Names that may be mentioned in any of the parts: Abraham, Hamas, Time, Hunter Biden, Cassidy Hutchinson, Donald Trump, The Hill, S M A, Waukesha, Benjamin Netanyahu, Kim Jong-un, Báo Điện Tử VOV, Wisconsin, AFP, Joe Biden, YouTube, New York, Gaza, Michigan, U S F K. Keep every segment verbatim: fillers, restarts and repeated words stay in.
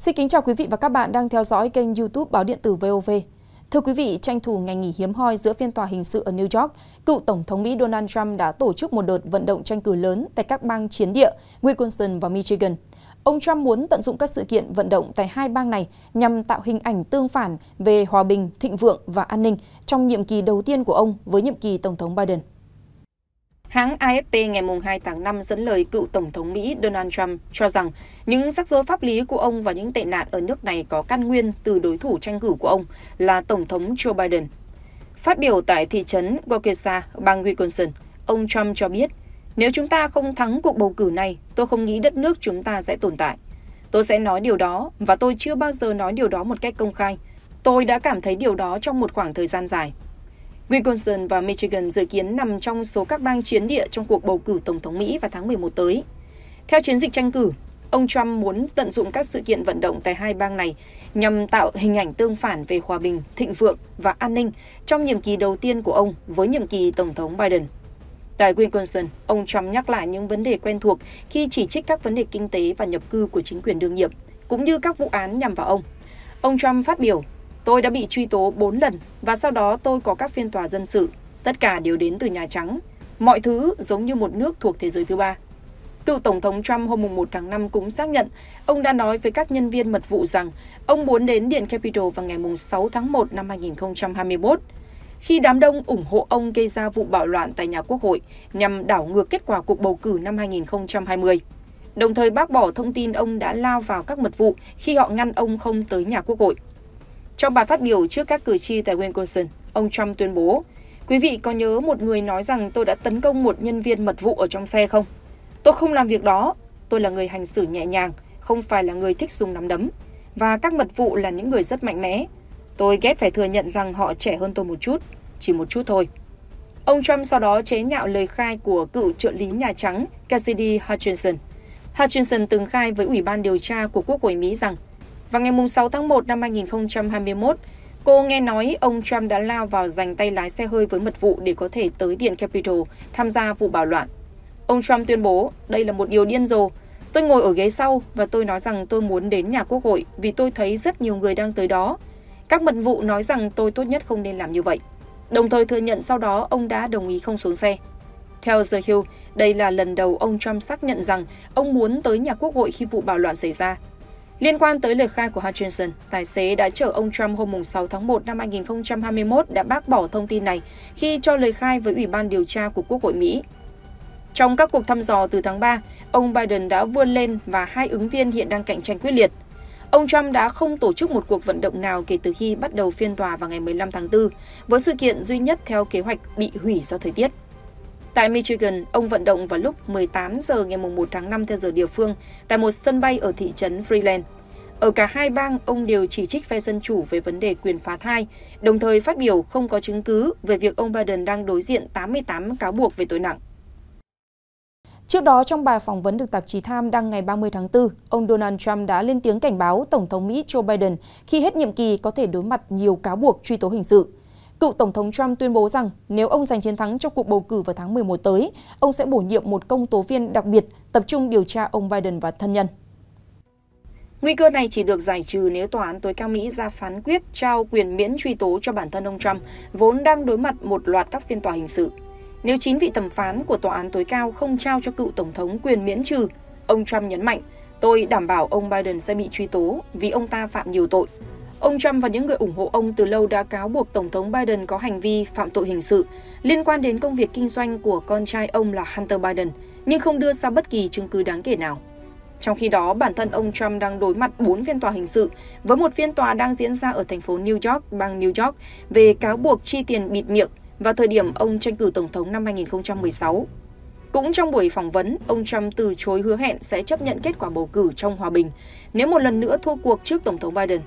Xin kính chào quý vị và các bạn đang theo dõi kênh YouTube Báo Điện Tử vê o vê. Thưa quý vị, tranh thủ ngày nghỉ hiếm hoi giữa phiên tòa hình sự ở New York, cựu Tổng thống Mỹ Donald Trump đã tổ chức một đợt vận động tranh cử lớn tại các bang chiến địa Wisconsin và Michigan. Ông Trump muốn tận dụng các sự kiện vận động tại hai bang này nhằm tạo hình ảnh tương phản về hòa bình, thịnh vượng và an ninh trong nhiệm kỳ đầu tiên của ông với nhiệm kỳ Tổng thống Biden. Hãng a ép pê ngày hai tháng năm dẫn lời cựu Tổng thống Mỹ Donald Trump cho rằng những rắc rối pháp lý của ông và những tệ nạn ở nước này có căn nguyên từ đối thủ tranh cử của ông là Tổng thống Joe Biden. Phát biểu tại thị trấn Waukesha, bang Wisconsin, ông Trump cho biết, nếu chúng ta không thắng cuộc bầu cử này, tôi không nghĩ đất nước chúng ta sẽ tồn tại. Tôi sẽ nói điều đó và tôi chưa bao giờ nói điều đó một cách công khai. Tôi đã cảm thấy điều đó trong một khoảng thời gian dài. Wisconsin và Michigan dự kiến nằm trong số các bang chiến địa trong cuộc bầu cử Tổng thống Mỹ vào tháng mười một tới. Theo chiến dịch tranh cử, ông Trump muốn tận dụng các sự kiện vận động tại hai bang này nhằm tạo hình ảnh tương phản về hòa bình, thịnh vượng và an ninh trong nhiệm kỳ đầu tiên của ông với nhiệm kỳ Tổng thống Biden. Tại Wisconsin, ông Trump nhắc lại những vấn đề quen thuộc khi chỉ trích các vấn đề kinh tế và nhập cư của chính quyền đương nhiệm, cũng như các vụ án nhằm vào ông. Ông Trump phát biểu, tôi đã bị truy tố bốn lần và sau đó tôi có các phiên tòa dân sự. Tất cả đều đến từ Nhà Trắng. Mọi thứ giống như một nước thuộc thế giới thứ ba. Cựu Tổng thống Trump hôm một tháng năm cũng xác nhận ông đã nói với các nhân viên mật vụ rằng ông muốn đến Điện Capitol vào ngày sáu tháng một năm hai nghìn không trăm hai mươi mốt. Khi đám đông ủng hộ ông gây ra vụ bạo loạn tại nhà Quốc hội nhằm đảo ngược kết quả cuộc bầu cử năm hai nghìn không trăm hai mươi. Đồng thời bác bỏ thông tin ông đã lao vào các mật vụ khi họ ngăn ông không tới nhà Quốc hội. Trong bài phát biểu trước các cử tri tại Wisconsin, ông Trump tuyên bố, quý vị có nhớ một người nói rằng tôi đã tấn công một nhân viên mật vụ ở trong xe không? Tôi không làm việc đó. Tôi là người hành xử nhẹ nhàng, không phải là người thích dùng nắm đấm. Và các mật vụ là những người rất mạnh mẽ. Tôi ghét phải thừa nhận rằng họ trẻ hơn tôi một chút, chỉ một chút thôi. Ông Trump sau đó chế nhạo lời khai của cựu trợ lý Nhà Trắng Cassidy Hutchinson. Hutchinson từng khai với Ủy ban điều tra của Quốc hội Mỹ rằng vào ngày sáu tháng một năm hai nghìn không trăm hai mươi mốt, cô nghe nói ông Trump đã lao vào giành tay lái xe hơi với mật vụ để có thể tới Điện Capitol tham gia vụ bạo loạn. Ông Trump tuyên bố, đây là một điều điên rồ. Tôi ngồi ở ghế sau và tôi nói rằng tôi muốn đến nhà Quốc hội vì tôi thấy rất nhiều người đang tới đó. Các mật vụ nói rằng tôi tốt nhất không nên làm như vậy. Đồng thời thừa nhận sau đó ông đã đồng ý không xuống xe. Theo The Hill, đây là lần đầu ông Trump xác nhận rằng ông muốn tới nhà Quốc hội khi vụ bạo loạn xảy ra. Liên quan tới lời khai của Hutchinson, tài xế đã chở ông Trump hôm sáu tháng một năm hai nghìn không trăm hai mươi mốt đã bác bỏ thông tin này khi cho lời khai với Ủy ban điều tra của Quốc hội Mỹ. Trong các cuộc thăm dò từ tháng ba, ông Biden đã vươn lên và hai ứng viên hiện đang cạnh tranh quyết liệt. Ông Trump đã không tổ chức một cuộc vận động nào kể từ khi bắt đầu phiên tòa vào ngày mười lăm tháng tư, với sự kiện duy nhất theo kế hoạch bị hủy do thời tiết. Tại Michigan, ông vận động vào lúc mười tám giờ ngày một tháng năm theo giờ địa phương tại một sân bay ở thị trấn Freeland. Ở cả hai bang, ông đều chỉ trích phe dân chủ về vấn đề quyền phá thai, đồng thời phát biểu không có chứng cứ về việc ông Biden đang đối diện tám mươi tám cáo buộc về tội nặng. Trước đó, trong bài phỏng vấn được tạp chí Time đăng ngày ba mươi tháng tư, ông Donald Trump đã lên tiếng cảnh báo Tổng thống Mỹ Joe Biden khi hết nhiệm kỳ có thể đối mặt nhiều cáo buộc truy tố hình sự. Cựu Tổng thống Trump tuyên bố rằng nếu ông giành chiến thắng trong cuộc bầu cử vào tháng mười một tới, ông sẽ bổ nhiệm một công tố viên đặc biệt tập trung điều tra ông Biden và thân nhân. Nguy cơ này chỉ được giải trừ nếu Tòa án tối cao Mỹ ra phán quyết trao quyền miễn truy tố cho bản thân ông Trump, vốn đang đối mặt một loạt các phiên tòa hình sự. Nếu chín vị thẩm phán của Tòa án tối cao không trao cho cựu Tổng thống quyền miễn trừ, ông Trump nhấn mạnh, tôi đảm bảo ông Biden sẽ bị truy tố vì ông ta phạm nhiều tội. Ông Trump và những người ủng hộ ông từ lâu đã cáo buộc Tổng thống Biden có hành vi phạm tội hình sự liên quan đến công việc kinh doanh của con trai ông là Hunter Biden, nhưng không đưa ra bất kỳ chứng cứ đáng kể nào. Trong khi đó, bản thân ông Trump đang đối mặt bốn phiên tòa hình sự, với một phiên tòa đang diễn ra ở thành phố New York, bang New York, về cáo buộc chi tiền bịt miệng vào thời điểm ông tranh cử Tổng thống năm hai nghìn không trăm mười sáu. Cũng trong buổi phỏng vấn, ông Trump từ chối hứa hẹn sẽ chấp nhận kết quả bầu cử trong hòa bình nếu một lần nữa thua cuộc trước Tổng thống Biden.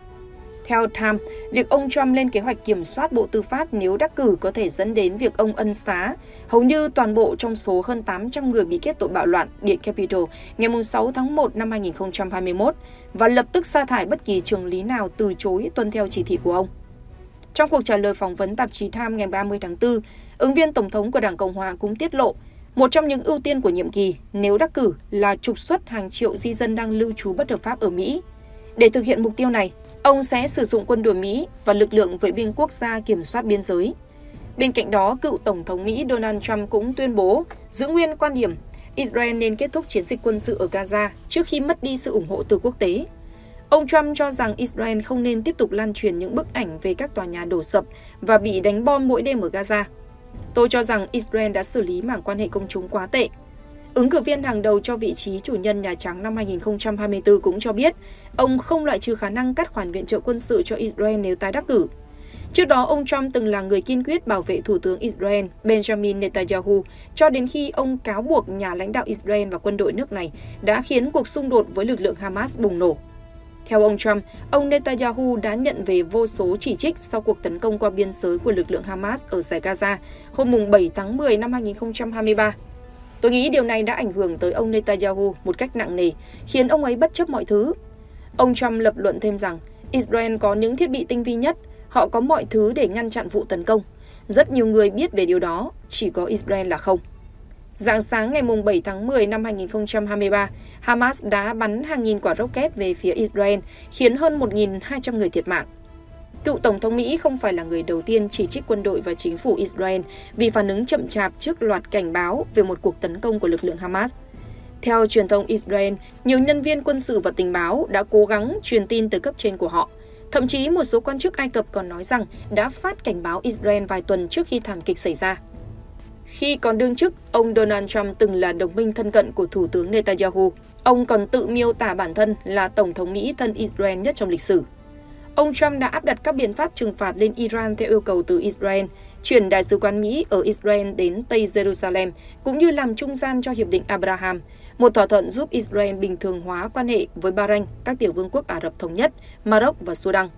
Theo Time, việc ông Trump lên kế hoạch kiểm soát Bộ Tư pháp nếu đắc cử có thể dẫn đến việc ông ân xá hầu như toàn bộ trong số hơn tám trăm người bị kết tội bạo loạn Điện Capitol ngày sáu tháng một năm hai nghìn không trăm hai mươi mốt và lập tức sa thải bất kỳ trường lý nào từ chối tuân theo chỉ thị của ông. Trong cuộc trả lời phỏng vấn tạp chí Time ngày ba mươi tháng tư, ứng viên Tổng thống của Đảng Cộng Hòa cũng tiết lộ một trong những ưu tiên của nhiệm kỳ nếu đắc cử là trục xuất hàng triệu di dân đang lưu trú bất hợp pháp ở Mỹ. Để thực hiện mục tiêu này, ông sẽ sử dụng quân đội Mỹ và lực lượng vệ binh quốc gia kiểm soát biên giới. Bên cạnh đó, cựu Tổng thống Mỹ Donald Trump cũng tuyên bố giữ nguyên quan điểm Israel nên kết thúc chiến dịch quân sự ở Gaza trước khi mất đi sự ủng hộ từ quốc tế. Ông Trump cho rằng Israel không nên tiếp tục lan truyền những bức ảnh về các tòa nhà đổ sập và bị đánh bom mỗi đêm ở Gaza. Tôi cho rằng Israel đã xử lý mảng quan hệ công chúng quá tệ. Ứng cử viên hàng đầu cho vị trí chủ nhân Nhà Trắng năm hai nghìn không trăm hai mươi tư cũng cho biết ông không loại trừ khả năng cắt khoản viện trợ quân sự cho Israel nếu tái đắc cử. Trước đó, ông Trump từng là người kiên quyết bảo vệ Thủ tướng Israel Benjamin Netanyahu cho đến khi ông cáo buộc nhà lãnh đạo Israel và quân đội nước này đã khiến cuộc xung đột với lực lượng Hamas bùng nổ. Theo ông Trump, ông Netanyahu đã nhận về vô số chỉ trích sau cuộc tấn công qua biên giới của lực lượng Hamas ở giải Gaza hôm bảy tháng mười năm hai nghìn không trăm hai mươi ba. Tôi nghĩ điều này đã ảnh hưởng tới ông Netanyahu một cách nặng nề, khiến ông ấy bất chấp mọi thứ. Ông Trump lập luận thêm rằng Israel có những thiết bị tinh vi nhất, họ có mọi thứ để ngăn chặn vụ tấn công. Rất nhiều người biết về điều đó, chỉ có Israel là không. Rạng sáng ngày bảy tháng mười năm hai nghìn không trăm hai mươi ba, Hamas đã bắn hàng nghìn quả rocket về phía Israel, khiến hơn một nghìn hai trăm người thiệt mạng. Cựu Tổng thống Mỹ không phải là người đầu tiên chỉ trích quân đội và chính phủ Israel vì phản ứng chậm chạp trước loạt cảnh báo về một cuộc tấn công của lực lượng Hamas. Theo truyền thông Israel, nhiều nhân viên quân sự và tình báo đã cố gắng truyền tin tới cấp trên của họ. Thậm chí một số quan chức Ai Cập còn nói rằng đã phát cảnh báo Israel vài tuần trước khi thảm kịch xảy ra. Khi còn đương chức, ông Donald Trump từng là đồng minh thân cận của Thủ tướng Netanyahu. Ông còn tự miêu tả bản thân là Tổng thống Mỹ thân Israel nhất trong lịch sử. Ông Trump đã áp đặt các biện pháp trừng phạt lên Iran theo yêu cầu từ Israel, chuyển Đại sứ quán Mỹ ở Israel đến Tây Jerusalem, cũng như làm trung gian cho Hiệp định Abraham, một thỏa thuận giúp Israel bình thường hóa quan hệ với Bahrain, các tiểu vương quốc Ả Rập Thống Nhất, Maroc và Sudan.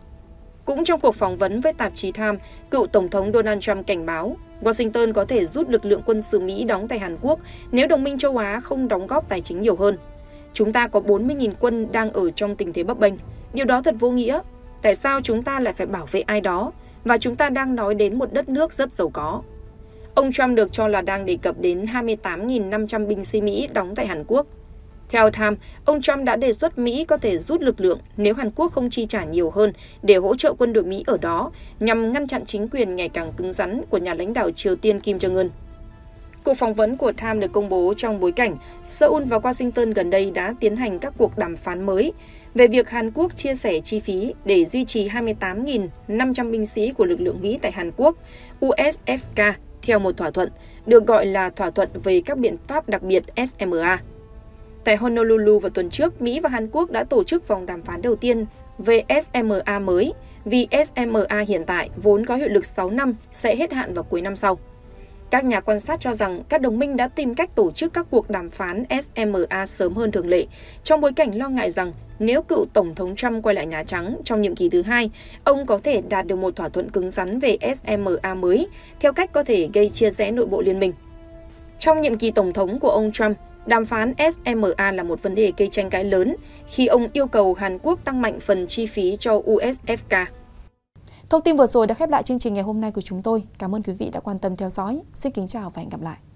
Cũng trong cuộc phỏng vấn với tạp chí Time, cựu Tổng thống Donald Trump cảnh báo Washington có thể rút lực lượng quân sự Mỹ đóng tại Hàn Quốc nếu đồng minh châu Á không đóng góp tài chính nhiều hơn. Chúng ta có bốn mươi nghìn quân đang ở trong tình thế bấp bênh. Điều đó thật vô nghĩa. Tại sao chúng ta lại phải bảo vệ ai đó? Và chúng ta đang nói đến một đất nước rất giàu có. Ông Trump được cho là đang đề cập đến hai mươi tám nghìn năm trăm binh sĩ Mỹ đóng tại Hàn Quốc. Theo Time, ông Trump đã đề xuất Mỹ có thể rút lực lượng nếu Hàn Quốc không chi trả nhiều hơn để hỗ trợ quân đội Mỹ ở đó nhằm ngăn chặn chính quyền ngày càng cứng rắn của nhà lãnh đạo Triều Tiên Kim Jong-un. Cuộc phỏng vấn của Time được công bố trong bối cảnh Seoul và Washington gần đây đã tiến hành các cuộc đàm phán mới về việc Hàn Quốc chia sẻ chi phí để duy trì hai mươi tám nghìn năm trăm binh sĩ của lực lượng Mỹ tại Hàn Quốc, U S F K, theo một thỏa thuận, được gọi là Thỏa thuận về các biện pháp đặc biệt S M A. Tại Honolulu vào tuần trước, Mỹ và Hàn Quốc đã tổ chức vòng đàm phán đầu tiên về S M A mới, vì S M A hiện tại vốn có hiệu lực sáu năm sẽ hết hạn vào cuối năm sau. Các nhà quan sát cho rằng các đồng minh đã tìm cách tổ chức các cuộc đàm phán S M A sớm hơn thường lệ, trong bối cảnh lo ngại rằng nếu cựu Tổng thống Trump quay lại Nhà Trắng trong nhiệm kỳ thứ hai, ông có thể đạt được một thỏa thuận cứng rắn về S M A mới, theo cách có thể gây chia rẽ nội bộ liên minh. Trong nhiệm kỳ Tổng thống của ông Trump, đàm phán S M A là một vấn đề gây tranh cãi lớn khi ông yêu cầu Hàn Quốc tăng mạnh phần chi phí cho U S F K. Thông tin vừa rồi đã khép lại chương trình ngày hôm nay của chúng tôi. Cảm ơn quý vị đã quan tâm theo dõi. Xin kính chào và hẹn gặp lại.